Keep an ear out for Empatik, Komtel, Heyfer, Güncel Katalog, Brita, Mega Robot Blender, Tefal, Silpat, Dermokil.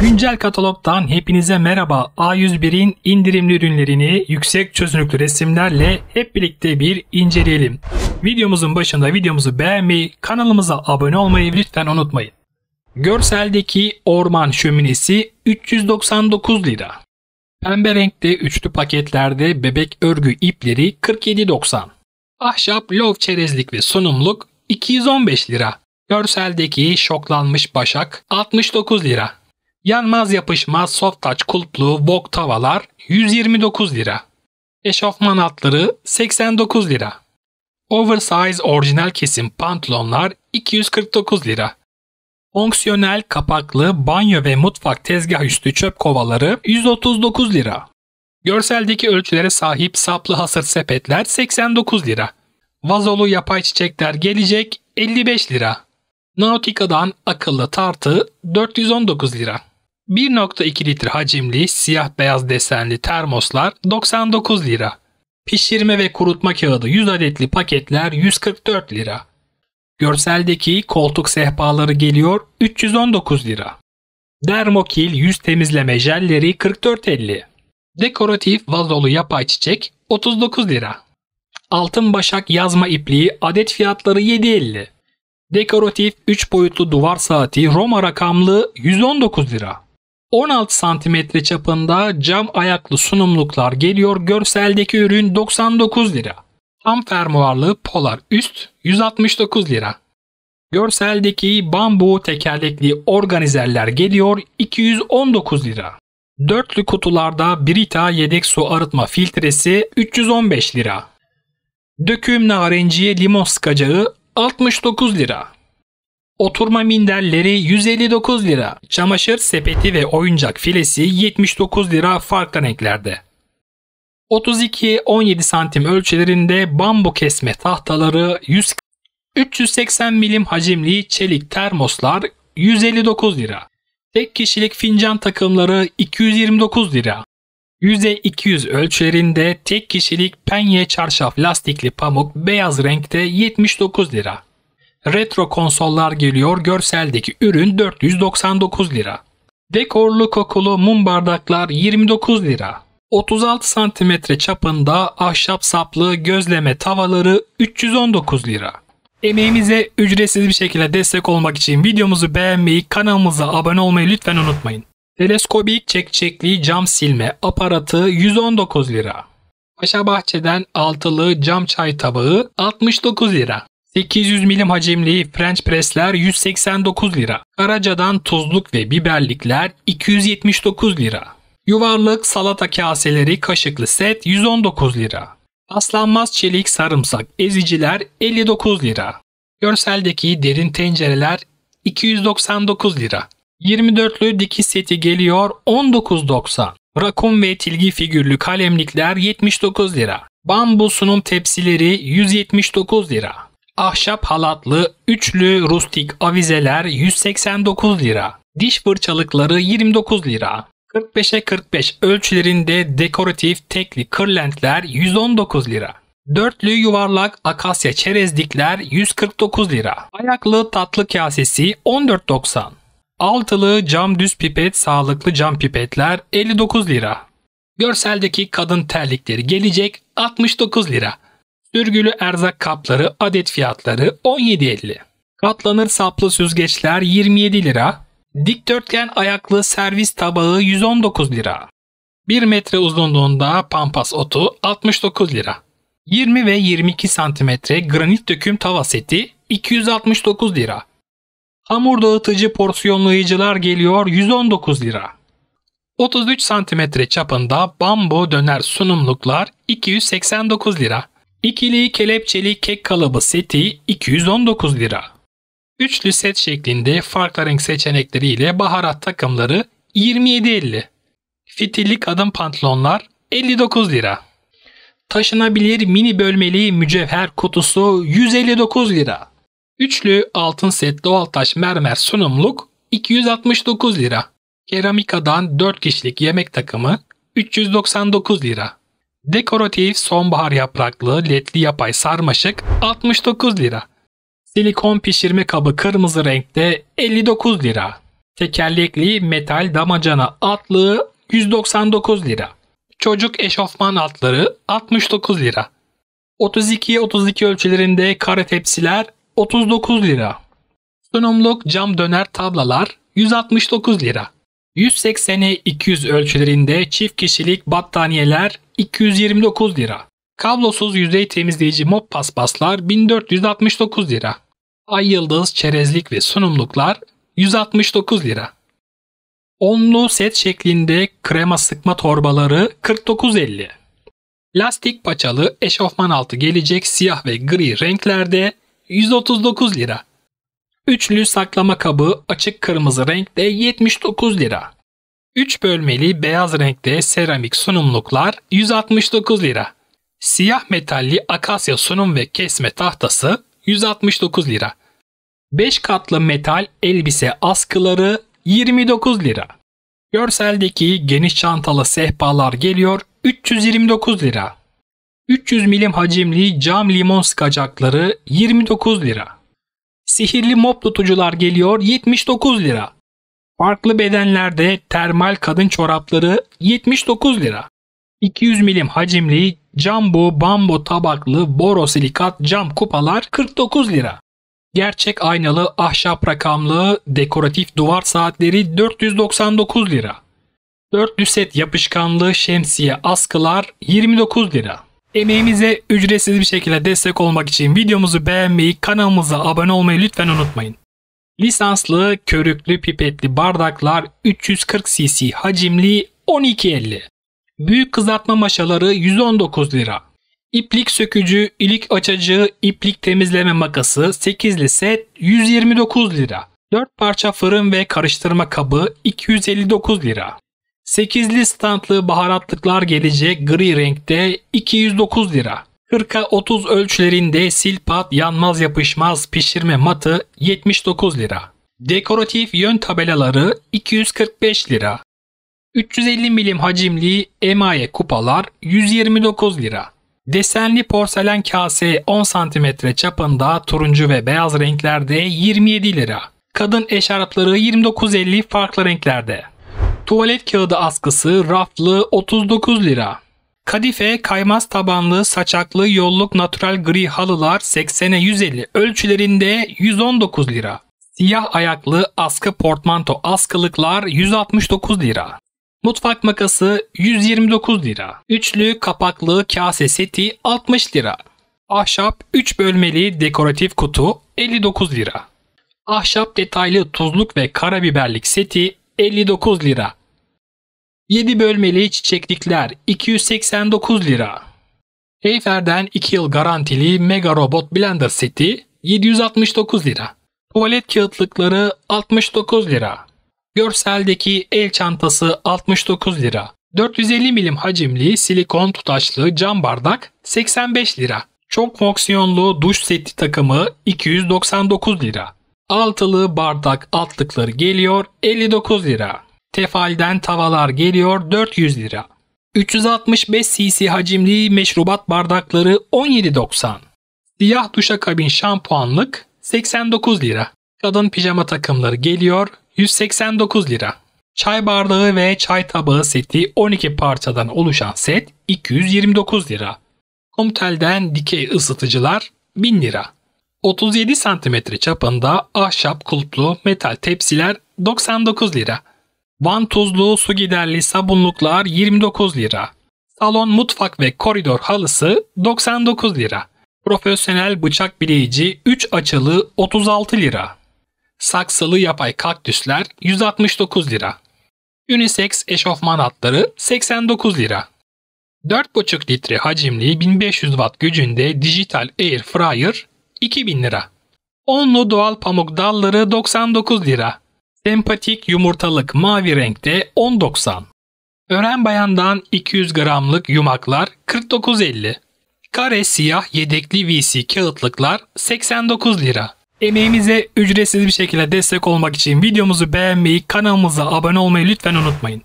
Güncel katalogdan hepinize merhaba. A101'in indirimli ürünlerini yüksek çözünürlüklü resimlerle hep birlikte bir inceleyelim. Videomuzun başında videomuzu beğenmeyi, kanalımıza abone olmayı lütfen unutmayın. Görseldeki orman şöminesi 399 lira. Pembe renkte üçlü paketlerde bebek örgü ipleri 47.90. Ahşap lov çerezlik ve sunumluk 215 lira. Görseldeki şoklanmış başak 69 lira. Yanmaz yapışmaz soft touch kulplu wok tavalar 129 lira. Eşofman altları 89 lira. Oversize orijinal kesim pantolonlar 249 lira. Fonksiyonel kapaklı banyo ve mutfak tezgah üstü çöp kovaları 139 lira. Görseldeki ölçülere sahip saplı hasır sepetler 89 lira. Vazolu yapay çiçekler gelecek 55 lira. Nautica'dan akıllı tartı 419 lira. 1.2 litre hacimli siyah beyaz desenli termoslar 99 lira. Pişirme ve kurutma kağıdı 100 adetli paketler 144 lira. Görseldeki koltuk sehpaları geliyor 319 lira. Dermokil yüz temizleme jelleri 44.50. Dekoratif vazolu yapay çiçek 39 lira. Altın başak yazma ipliği adet fiyatları 7.50. Dekoratif 3 boyutlu duvar saati Roma rakamlı 119 lira. 16 cm çapında cam ayaklı sunumluklar geliyor. Görseldeki ürün 99 lira. Tam fermuarlı polar üst 169 lira. Görseldeki bambu tekerlekli organizerler geliyor 219 lira. Dörtlü kutularda Brita yedek su arıtma filtresi 315 lira. Döküm narenciye limon sıkacağı 69 lira. Oturma minderleri 159 lira. Çamaşır sepeti ve oyuncak filesi 79 lira farklı renklerde. 32-17 santim ölçülerinde bambu kesme tahtaları 380 milim hacimli çelik termoslar 159 lira. Tek kişilik fincan takımları 229 lira. %200 ölçülerinde tek kişilik penye çarşaf lastikli pamuk beyaz renkte 79 lira. Retro konsollar geliyor. Görseldeki ürün 499 lira. Dekorlu kokulu mum bardaklar 29 lira. 36 cm çapında ahşap saplı gözleme tavaları 319 lira. Emeğimize ücretsiz bir şekilde destek olmak için videomuzu beğenmeyi, kanalımıza abone olmayı lütfen unutmayın. Teleskobik çekçekli cam silme aparatı 119 lira. Paşabahçe'den altılı cam çay tabağı 69 lira. 800 milim hacimli French pressler 189 lira. Karaca'dan tuzluk ve biberlikler 279 lira. Yuvarlık salata kaseleri kaşıklı set 119 lira. Paslanmaz çelik sarımsak eziciler 59 lira. Görseldeki derin tencereler 299 lira. 24'lü dikiş seti geliyor 19.90. Rakun ve tilki figürlü kalemlikler 79 lira. Bambu sunum tepsileri 179 lira. Ahşap halatlı üçlü rustik avizeler 189 lira. Diş fırçalıkları 29 lira. 45'e 45 ölçülerinde dekoratif tekli kırlentler 119 lira. Dörtlü yuvarlak akasya çerezlikler 149 lira. Ayaklı tatlı kasesi 14.90. Altılı cam düz pipet sağlıklı cam pipetler 59 lira. Görseldeki kadın terlikleri gelecek 69 lira. Sürgülü erzak kapları adet fiyatları 17.50. Katlanır saplı süzgeçler 27 lira. Dikdörtgen ayaklı servis tabağı 119 lira. 1 metre uzunluğunda pampas otu 69 lira. 20 ve 22 santimetre granit döküm tava seti 269 lira. Hamur dağıtıcı porsiyonlayıcılar geliyor 119 lira. 33 cm çapında bambu döner sunumluklar 289 lira. İkili kelepçeli kek kalıbı seti 219 lira. Üçlü set şeklinde farklı renk seçenekleriyle baharat takımları 27.50. Fitilli kadın pantolonlar 59 lira. Taşınabilir mini bölmeli mücevher kutusu 159 lira. Üçlü altın set doğal taş mermer sunumluk 269 lira. Keramikadan 4 kişilik yemek takımı 399 lira. Dekoratif sonbahar yapraklı ledli yapay sarmaşık 69 lira. Silikon pişirme kabı kırmızı renkte 59 lira. Tekerlekli metal damacana atlığı 199 lira. Çocuk eşofman atları 69 lira. 32'ye 32 ölçülerinde kare tepsiler 39 lira. Sunumluk cam döner tablalar 169 lira. 180'e 200 ölçülerinde çift kişilik battaniyeler 229 lira. Kablosuz yüzey temizleyici mop paspaslar 1469 lira. Ay yıldız çerezlik ve sunumluklar 169 lira. Onlu set şeklinde krema sıkma torbaları 49.50. Lastik paçalı eşofman altı gelecek siyah ve gri renklerde 139 lira. Üçlü saklama kabı açık kırmızı renkte 79 lira. 3 bölmeli beyaz renkte seramik sunumluklar 169 lira. Siyah metalli akasya sunum ve kesme tahtası 169 lira. 5 katlı metal elbise askıları 29 lira. Görseldeki geniş çantalı sehpalar geliyor 329 lira. 300 milim hacimli cam limon sıkacakları 29 lira. Sihirli mop tutucular geliyor 79 lira. Farklı bedenlerde termal kadın çorapları 79 lira. 200 milim hacimli jumbo bambu tabaklı borosilikat cam kupalar 49 lira. Gerçek aynalı ahşap rakamlı dekoratif duvar saatleri 499 lira. Dörtlü set yapışkanlı şemsiye askılar 29 lira. Emeğimize ücretsiz bir şekilde destek olmak için videomuzu beğenmeyi, kanalımıza abone olmayı lütfen unutmayın. Lisanslı, körüklü, pipetli bardaklar 340 cc hacimli 12.50. Büyük kızartma maşaları 119 lira. İplik sökücü, ilik açıcı, iplik temizleme makası 8'li set 129 lira. 4 parça fırın ve karıştırma kabı 259 lira. 8'li standlı baharatlıklar gelecek gri renkte 209 lira. 40'a 30 ölçülerinde silpat yanmaz yapışmaz pişirme matı 79 lira. Dekoratif yön tabelaları 245 lira. 350 milim hacimli emaye kupalar 129 lira. Desenli porselen kase 10 cm çapında turuncu ve beyaz renklerde 27 lira. Kadın eşarpları 29.50 farklı renklerde. Tuvalet kağıdı askısı raflı 39 lira. Kadife kaymaz tabanlı saçaklı yolluk natural gri halılar 80'e 150 ölçülerinde 119 lira. Siyah ayaklı askı portmanto askılıklar 169 lira. Mutfak makası 129 lira. Üçlü kapaklı kase seti 60 lira. Ahşap 3 bölmeli dekoratif kutu 59 lira. Ahşap detaylı tuzluk ve karabiberlik seti 59 lira. 7 bölmeli çiçeklikler 289 lira. Heyfer'den 2 yıl garantili Mega Robot Blender seti 769 lira. Tuvalet kağıtlıkları 69 lira. Görseldeki el çantası 69 lira. 450 milim hacimli silikon tutaçlı cam bardak 85 lira. Çok fonksiyonlu duş seti takımı 299 lira. Altılı bardak altlıkları geliyor 59 lira. Tefal'den tavalar geliyor 400 lira. 365 cc hacimli meşrubat bardakları 17.90. Siyah duşakabin şampuanlık 89 lira. Kadın pijama takımları geliyor 189 lira. Çay bardağı ve çay tabağı seti 12 parçadan oluşan set 229 lira. Komtel'den dikey ısıtıcılar 1000 lira. 37 cm çapında ahşap kulplu metal tepsiler 99 lira. Vantuzlu su giderli sabunluklar 29 lira. Salon mutfak ve koridor halısı 99 lira. Profesyonel bıçak bileyici 3 açılı 36 lira. Saksılı yapay kaktüsler 169 lira. Unisex eşofman atları 89 lira. 4,5 litre hacimli 1500 watt gücünde dijital air fryer 2000 lira. Onlu doğal pamuk dalları 99 lira. Empatik yumurtalık mavi renkte 10.90. Ören Bayan'dan 200 gramlık yumaklar 49.50. Kare siyah yedekli VC kağıtlıklar 89 lira. Emeğimize ücretsiz bir şekilde destek olmak için videomuzu beğenmeyi, kanalımıza abone olmayı lütfen unutmayın.